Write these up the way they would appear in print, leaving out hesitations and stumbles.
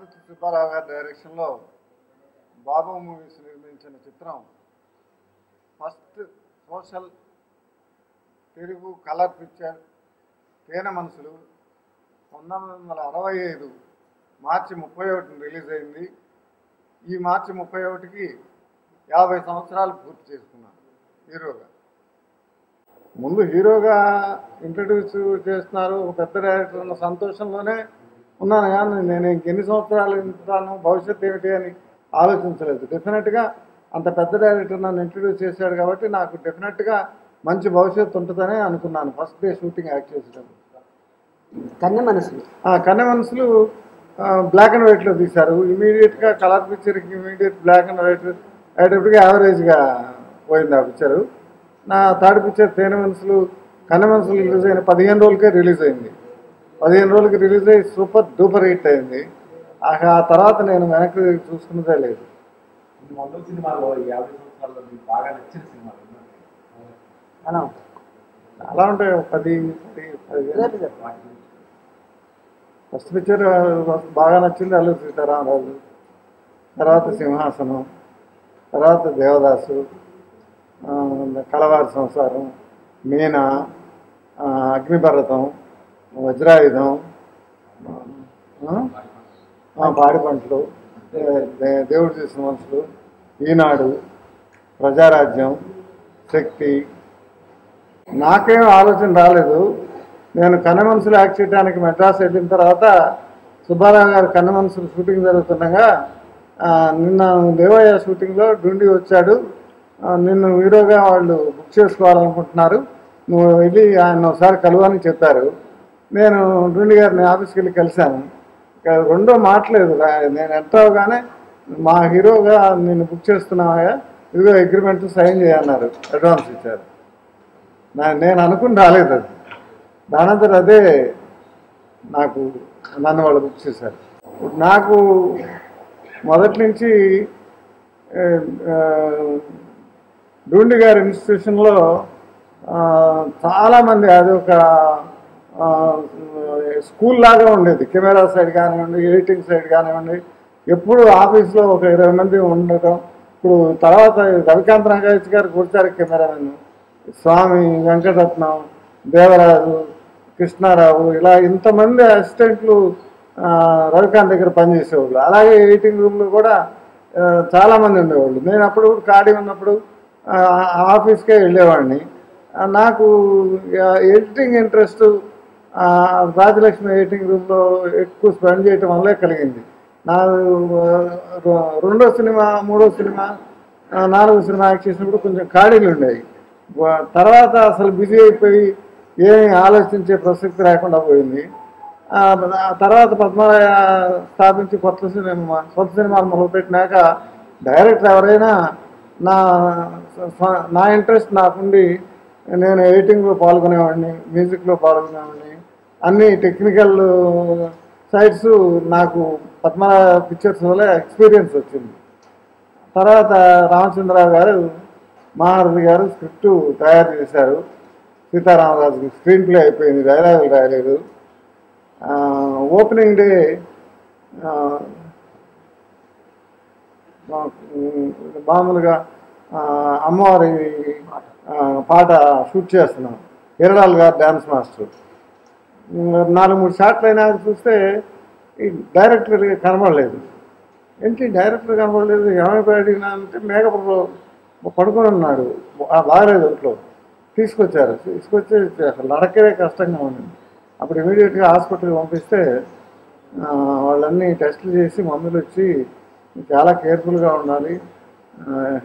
ఆదిత్య సుబ్బారావు గారి డైరెక్షన్లో బాబు మూవీస్ నిర్మించిన చిత్రం first social Telugu colour picture Thene Manasulu 1965 మార్చి 31 రిలీజ్ అయింది. ఈ మార్చి 31కి 50 సంవత్సరాలు పూర్తి చేసుకున్నాను హీరోగా. ముందు హీరోగా ఇంట్రడ్యూస్ చేస్తున్నారు ఒక పెద్ద డైరెక్టర్ అన్న సంతోషంలోనే ఉన్నాను, కానీ నేను ఇంకెన్ని సంవత్సరాలు ఉంటాను, భవిష్యత్తు ఏమిటి అని ఆలోచించలేదు. డెఫినెట్గా అంత పెద్ద డైరెక్టర్ నన్ను ఇంట్రడ్యూస్ చేశాడు కాబట్టి నాకు డెఫినెట్గా మంచి భవిష్యత్తు ఉంటుందని అనుకున్నాను. ఫస్ట్ డే షూటింగ్ యాక్ట్ చేసాను. కన్నె మనసులు బ్లాక్ అండ్ వైట్లో తీశారు. ఇమీడియట్గా కలర్ పిక్చర్కి ఇమీడియట్ బ్లాక్ అండ్ వైట్ అయ్యేటప్పటికి యావరేజ్గా పోయింది ఆ పిక్చరు. నా థర్డ్ పిక్చర్ తేనె మనసులు కన్నె మనసులు రిలీజ్ అయిన 15 రోజులకే రిలీజ్ అయింది. 15 రోజులకి రిలీజ్ అయ్యి సూపర్ డూపర్ హిట్ అయింది. ఆ తర్వాత నేను వెనక్కి చూసుకున్నదే లేదు. అలా ఉంటాయి. 10 ఫస్ట్ పిక్చర్ బాగా నచ్చింది అల్లు సీతారామరాజు, తర్వాత సింహాసనం, తర్వాత దేవదాసు, కలవారి సంసారం, మీనా, అగ్నిపర్వతం, వజ్రాయుధం, పాడి పంటలు, దేవుడు చేసిన మనుషులు, ఈనాడు, ప్రజారాజ్యం, శక్తి. నాకేం ఆలోచన రాలేదు. నేను కన్నె మనసులు యాక్ట్ చేయడానికి మెడ్రాస్ వెళ్ళిన తర్వాత సుబ్బారావు గారు కన్నె మనసులు షూటింగ్ జరుగుతుండగా నిన్న దేవయ్య షూటింగ్లో డుండి వచ్చాడు, నిన్ను హీరోగా వాళ్ళు బుక్ చేసుకోవాలనుకుంటున్నారు, నువ్వు వెళ్ళి ఆయన ఒకసారి కలువని చెప్పారు. నేను డుండి గారిని ఆఫీస్కి వెళ్ళి కలిశాను. రెండో మాట్లేదు. నేను ఎంతగానే మా హీరోగా నిన్ను బుక్ చేస్తున్నావా, ఇదిగో అగ్రిమెంట్ సైన్ చేయన్నారు, అడ్వాన్స్ ఇచ్చారు. నేను అనుకుని రాలేదు అది. దానంతరం అదే నాకు నన్ను వాళ్ళు బుక్ చేశారు. నాకు మొదటి నుంచి డుండి గారి ఇన్స్టిట్యూషన్లో చాలామంది, అది ఒక స్కూల్ లాగా ఉండేది. కెమెరా సైడ్ కానివ్వండి, ఎడిటింగ్ సైడ్ కానివ్వండి, ఎప్పుడు ఆఫీస్లో ఒక 20 మంది ఉండటం. ఇప్పుడు తర్వాత రవికాంత్ రంగారెడ్డి గారు కూర్చారు కెమెరామెన్, స్వామి, వెంకటరత్నం, దేవరాజు, కృష్ణారావు, ఇలా ఇంతమంది అసిస్టెంట్లు రవికాంత్ దగ్గర పనిచేసేవాళ్ళు. అలాగే ఎడిటింగ్ రూమ్లో కూడా చాలామంది ఉండేవాళ్ళు. నేను అప్పుడు ఖాళీ ఉన్నప్పుడు ఆఫీస్కే వెళ్ళేవాడిని. నాకు ఎడిటింగ్ ఇంట్రెస్ట్ రాజలక్ష్మి ఎడిటింగ్ రూమ్లో ఎక్కువ స్పెండ్ చేయటం వల్లే కలిగింది. నా 2వ సినిమా, 3వ సినిమా, 4వ సినిమా యాక్ట్ చేసినప్పుడు కొంచెం ఖాళీలు ఉండేవి. తర్వాత అసలు బిజీ అయిపోయి ఏమి ఆలోచించే ప్రసక్తి లేకుండా పోయింది. తర్వాత పద్మాలయ స్థాపించి కొత్త సినిమాలు మొదలుపెట్టినాక డైరెక్టర్ ఎవరైనా నా ఇంట్రెస్ట్ నాకుండి నేను ఎడిటింగ్లో పాల్గొనేవాడిని, మ్యూజిక్లో పాల్గొనేవాడిని, అన్ని టెక్నికల్ సైడ్స్ నాకు పద్మాలయ పిక్చర్స్ వల్ల ఎక్స్పీరియన్స్ వచ్చింది. తర్వాత రామచంద్రరావు గారు, మహారథి గారు స్క్రిప్ట్ తయారు చేశారు. సీతారామరాజుకి స్క్రీన్ ప్లే అయిపోయింది, డైలాగులు రాయలేదు. ఓపెనింగ్ డే మామూలుగా అమ్మవారి పాట షూట్ చేస్తున్నాం. ఇరడాల్ గారు డ్యాన్స్ మాస్టర్. 4-3 షాట్లు అయినా చూస్తే ఈ డైరెక్టర్ కనబడలేదు. ఏంటి డైరెక్టర్ కనబడలేదు, ఏమైపోయాడు అంటే మేకప్లో పడుకొని ఉన్నాడు, బాగలేదు ఇంట్లో. తీసుకొచ్చి అసలు నడకడే కష్టంగా ఉండింది. అప్పుడు ఇమీడియట్గా హాస్పిటల్కి పంపిస్తే వాళ్ళన్నీ టెస్టులు చేసి మందులు వచ్చి చాలా కేర్ఫుల్గా ఉండాలి,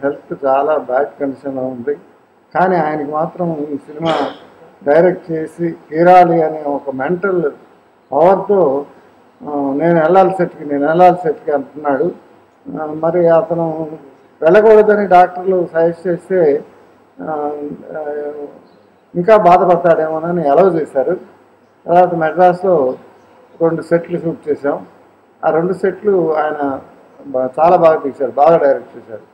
హెల్త్ చాలా బ్యాడ్ కండిషన్లో ఉంది, కానీ ఆయనకి మాత్రం ఈ సినిమా డైరెక్ట్ చేసి తీరాలి అనే ఒక మెంటల్ పవర్తో నేను వెళ్ళాలి సెట్కి అంటున్నాడు. మరి అతను వెళ్ళకూడదని డాక్టర్లు సజెస్ట్ చేస్తే ఇంకా బాధపడతాడేమోనని అలౌ చేశారు. తర్వాత మెడ్రాస్లో 2 సెట్లు షూట్ చేశాం. ఆ 2 సెట్లు ఆయన చాలా బాగా తీశారు, బాగా డైరెక్ట్ చేశారు.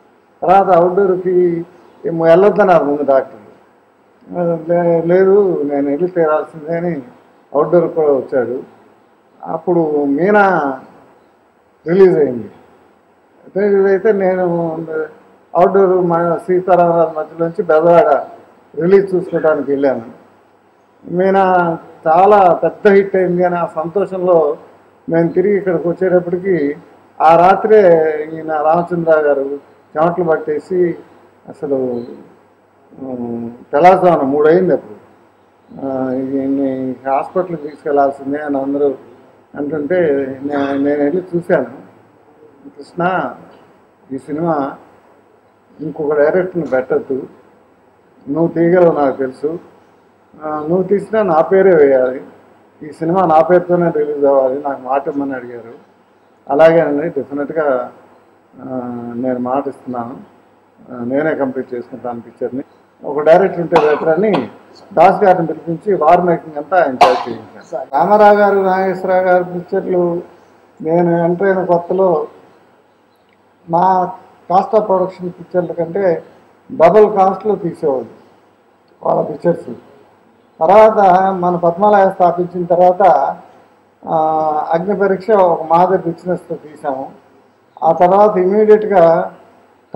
తర్వాత అవుట్డోర్కి వెళ్ళొద్దన్నారు ముందు డాక్టర్లు, లేదు నేను వెళ్ళి తీరాల్సిందే అని అవుట్డోర్కి కూడా వచ్చాడు. అప్పుడు మీనా రిలీజ్ అయింది. అయితే ఇదైతే నేను అవుట్డోర్ మన సీతారామరాజు మధ్యలోంచి బెజవాడ రిలీజ్ చూసుకోవడానికి వెళ్ళాను. నేను చాలా పెద్ద హిట్ అయింది అని ఆ సంతోషంలో నేను తిరిగి ఇక్కడికి వచ్చేటప్పటికి ఆ రాత్రే ఈయన రామచంద్రరావు గారు చెమటలు పట్టేసి అసలు తెలాసాను 3 అయింది. అప్పుడు ఈయన్ని హాస్పిటల్కి తీసుకెళ్లాల్సిందే అని అందరూ అంటుంటే నేను వెళ్ళి చూశాను. కృష్ణ, ఈ సినిమా ఇంకొక డైరెక్టర్ని పెట్టద్దు, నువ్వు తీయగలవు నాకు తెలుసు, నువ్వు తీసినా నా పేరే వేయాలి, ఈ సినిమా నా పేరుతోనే రిలీజ్ అవ్వాలి, నాకు మాట ఇమ్మని అడిగారు. అలాగేనండి, డెఫినెట్గా నేను మాట ఇస్తున్నాను, నేనే కంప్లీట్ చేసుకుంటాను పిక్చర్ని, ఒక డైరెక్టర్ ఉంటే బెటర్ అని దాస్ గారిని పిలిపించి వార్ మేకింగ్ అంతా ఆయన చేయించాను. రామారావు గారు, నాగేశ్వరరావు గారు పిక్చర్లు నేను ఎంటర్ అయిన కొత్తలో మా కాస్ట్ ఆఫ్ ప్రొడక్షన్ పిక్చర్ల కంటే డబుల్ కాస్ట్లో తీసేవాళ్ళు వాళ్ళ పిక్చర్స్. తర్వాత మన పద్మాలయ స్థాపించిన తర్వాత అగ్ని పరీక్ష ఒక మాదర్ బిజినెస్తో తీసాము. ఆ తర్వాత ఇమీడియట్గా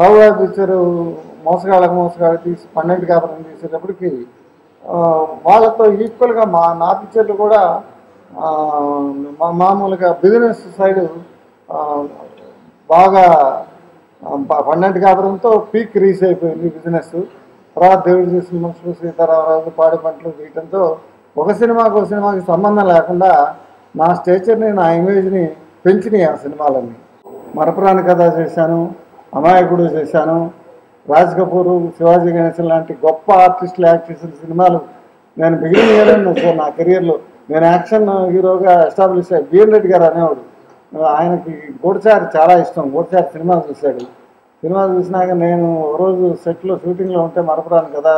తౌగా పిక్చరు మోసగాళ్ళకు తీసి 12 కాపురం తీసేటప్పటికి వాళ్ళతో ఈక్వల్గా నా పిక్చర్లు కూడా మామూలుగా బిజినెస్ సైడ్ బాగా 12 కాపురంతో పీక్ రీచ్ అయిపోయింది బిజినెస్. తర్వాత దేవుడు చేసిన మనుషులు, సీతారామరాజు, పాడి పంటలు తీయటంతో ఒక సినిమాకి సంబంధం లేకుండా నా స్టేచర్ని, నా ఇమేజ్ని పెంచినాయి ఆ సినిమాలన్నీ. మరపురాని కథ చేశాను, అమాయకుడు చేశాను, రాజ్ కపూరు, శివాజీ గణేశన్ లాంటి గొప్ప ఆర్టిస్టులు, యాక్టర్స్ల సినిమాలు నేను బిగినింగ్ సార్. నా కెరియర్లో నేను యాక్షన్ హీరోగా ఎస్టాబ్లిష్ అయ్యి బిఎన్ రెడ్డి గారు అనేవాడు, ఆయనకి గూడచారి చాలా ఇష్టం, గూడచారి సినిమాలు చూశాడు. సినిమాలు చూసినాక నేను రోజు సెట్లో షూటింగ్లో ఉంటే మరపురాను కదా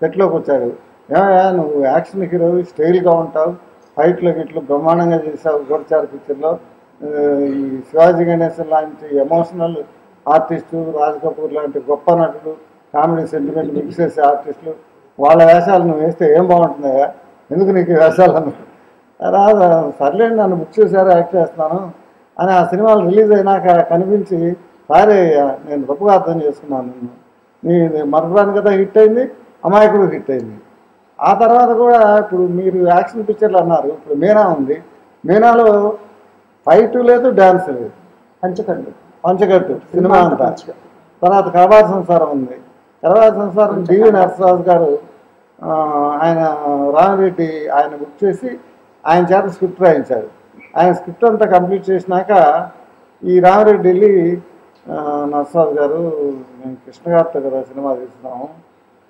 సెట్లోకి వచ్చాడు. ఏమయ్యా, నువ్వు యాక్షన్ హీరోవి, స్టైల్గా ఉంటావు, ఫైట్లో గిట్లు బ్రహ్మాండంగా చేసావు గూడచారి పిక్చర్లో, ఈ శివాజీ గణేశన్ లాంటి ఎమోషనల్ ఆర్టిస్టు, రాజ్ కపూర్ లాంటి గొప్ప నటులు, కామెడీ సెంటిమెంట్ మిక్స్ చేసే ఆర్టిస్టులు, వాళ్ళ వేషాలు నువ్వు వేస్తే ఏం బాగుంటుందయ్యా, ఎందుకు నీకు వేషాలు అన్నారు. తర్వాత సర్లేండి, నన్ను బుక్ చేశారు, యాక్ట్ చేస్తున్నాను అని ఆ సినిమాలు రిలీజ్ అయినాక కనిపించి, సారీ నేను తప్పుగా అర్థం చేసుకున్నాను, నీ మరపురాని కథ హిట్ అయింది, అమాయకుడు హిట్ అయింది. ఆ తర్వాత కూడా ఇప్పుడు మీరు యాక్షన్ పిక్చర్లు అన్నారు, ఇప్పుడు మీనా ఉంది, మీనాలో ఫైట్ లేదు, డ్యాన్స్ లేదు, పంచకట్టు సినిమా అంతా. తర్వాత కబార్ సంసారం ఉంది, కబార్ సంసారం డివి నరసరాజు గారు, ఆయన రామిరెడ్డి ఆయన బుక్ చేసి ఆయన చేత స్క్రిప్ట్ రాయించారు. ఆయన స్క్రిప్ట్ అంతా కంప్లీట్ చేసినాక ఈ రామిరెడ్డి వెళ్ళి, నరసరాజు గారు మేము కృష్ణ గారితో కదా సినిమా తీస్తున్నాము,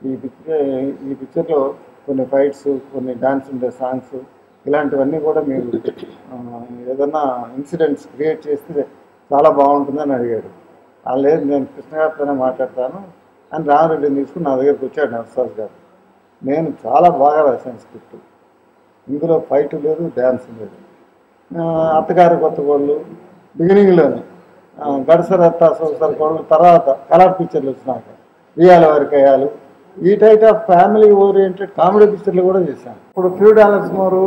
ఈ పిక్చర్లో కొన్ని ఫైట్స్, కొన్ని డాన్స్ ఉండే సాంగ్స్, ఇలాంటివన్నీ కూడా మీరు ఏదన్నా ఇన్సిడెంట్స్ క్రియేట్ చేస్తే చాలా బాగుంటుందని అడిగాడు. లేదు, నేను కృష్ణ గారితోనే మాట్లాడతాను అని రామిరెడ్డిని తీసుకుని నా దగ్గరికి వచ్చాడు నరసరాజు గారు. నేను చాలా బాగా రాశాను స్క్రిప్ట్, ఇందులో ఫైట్ లేదు, డ్యాన్స్ లేదు, అత్తగారు కొత్త కోళ్ళు బిగినింగ్లోనే, గడసరత్త సోసరి కోళ్ళు, తర్వాత కలర్ పిక్చర్లు వచ్చినాక రియాల వరకయ్యాలు, ఈ type of family oriented comedy పిక్చర్లు కూడా చేశాను. ఇప్పుడు $Few Dollars More,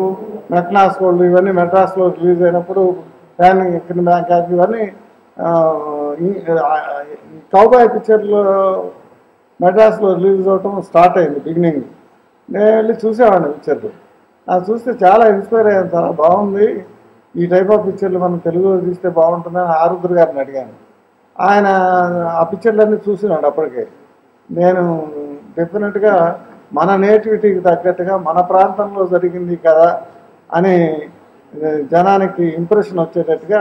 మెట్నాస్ కోళ్ళు, ఇవన్నీ మెడ్రాస్లో రిలీజ్ అయినప్పుడు ఫ్యాన్ కింద బ్యాంక్ యాప్, ఇవన్నీ కౌబాయ్ పిక్చర్లు మెడ్రాస్లో రిలీజ్ అవటం స్టార్ట్ అయింది బిగినింగ్. నేను వెళ్ళి చూసేవాడిని పిక్చర్లు, నాకు చూస్తే చాలా ఇన్స్పైర్ అయ్యాను, చాలా బాగుంది, ఈ టైప్ ఆఫ్ పిక్చర్లు మనం తెలుగులో తీస్తే బాగుంటుందని ఆరుద్ర గారిని అడిగాను. ఆయన ఆ పిక్చర్లన్నీ చూసినాడు అప్పటికే. నేను డెఫినెట్గా మన నేటివిటీకి తగ్గట్టుగా మన ప్రాంతంలో జరిగింది కదా అని జనానికి ఇంప్రెషన్ వచ్చేటట్టుగా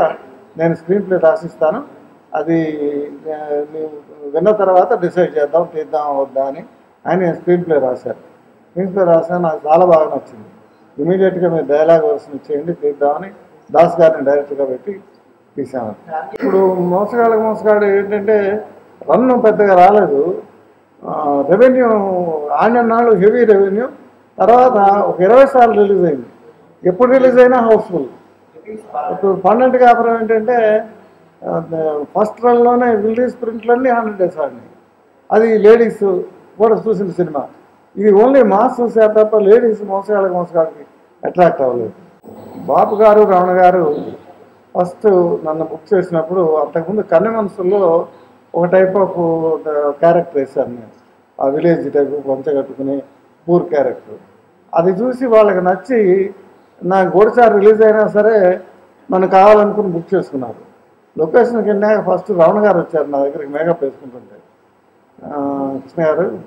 నేను స్క్రీన్ ప్లే రాసిస్తాను, అది విన్న తర్వాత డిసైడ్ చేద్దాం, తీద్దాం వద్దా అని ఆయన స్క్రీన్ ప్లే రాశాను. నాకు చాలా బాగా నచ్చింది, ఇమీడియట్గా మీరు డైలాగ్ వర్షన్ ఇచ్చేయండి, తీద్దామని దాస్ గారిని డైరెక్టర్గా పెట్టి తీసాను. ఇప్పుడు మోసగాడు ఏంటంటే రన్ను పెద్దగా రాలేదు, రెవెన్యూ ఆనాడు హెవీ రెవెన్యూ, తర్వాత ఒక 20 సార్లు రిలీజ్ అయింది, ఎప్పుడు రిలీజ్ అయినా హౌస్ఫుల్. ఇప్పుడు 12 కాపురం ఏంటంటే ఫస్ట్ రన్లోనే రిలీజ్ ప్రింట్లన్నీ 100 డేస్ ఆడినాయి, అది లేడీస్ కూడా చూసిన సినిమా. ఇది ఓన్లీ మాస్ చూసారు తప్ప లేడీస్ మోసగాళ్ళకి అట్రాక్ట్ అవ్వలేదు. బాపు గారు, రమణ గారు First, Nana book Chesnapuru, after the Kanaman Solo, what type of the characters are named? A village type of Ponchagatukune, poor character. Adijusi Valaganachi, Nagorsa release and Sare, Nanakal and Kun book Chesnap. Location can have first round of Charna, mega place.